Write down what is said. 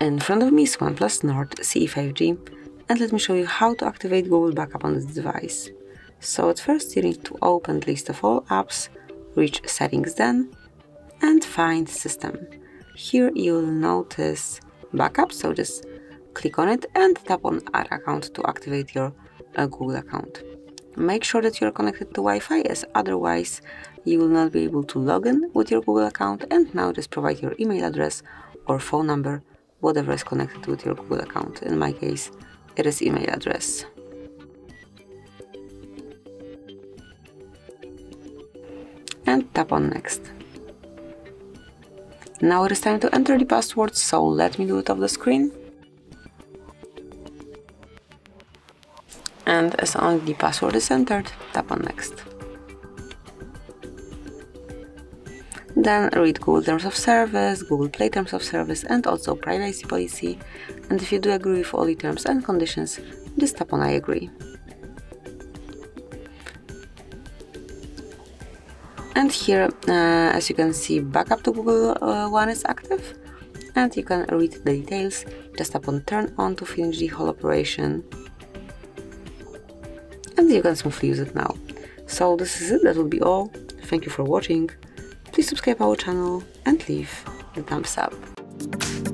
In front of me is OnePlus Nord CE 5G, and let me show you how to activate Google Backup on this device. So at first you need to open List of all apps, reach Settings then, and find System. Here you will notice Backup, so just click on it and tap on Add Account to activate your Google account. Make sure that you are connected to Wi-Fi, as otherwise you will not be able to log in with your Google account. And now just provide your email address or phone number, whatever is connected with your Google account. In my case, it is email address. And tap on Next. Now it is time to enter the password, so let me do it off the screen. And as only the password is entered, tap on Next. Then read Google Terms of Service, Google Play Terms of Service, and also Privacy Policy. And if you do agree with all the terms and conditions, just tap on I agree. And here, as you can see, Backup to Google One is active. And you can read the details, just tap on Turn On to finish the whole operation. And you can smoothly use it now. So this is it, that will be all. Thank you for watching. Please subscribe our channel and leave a thumbs up.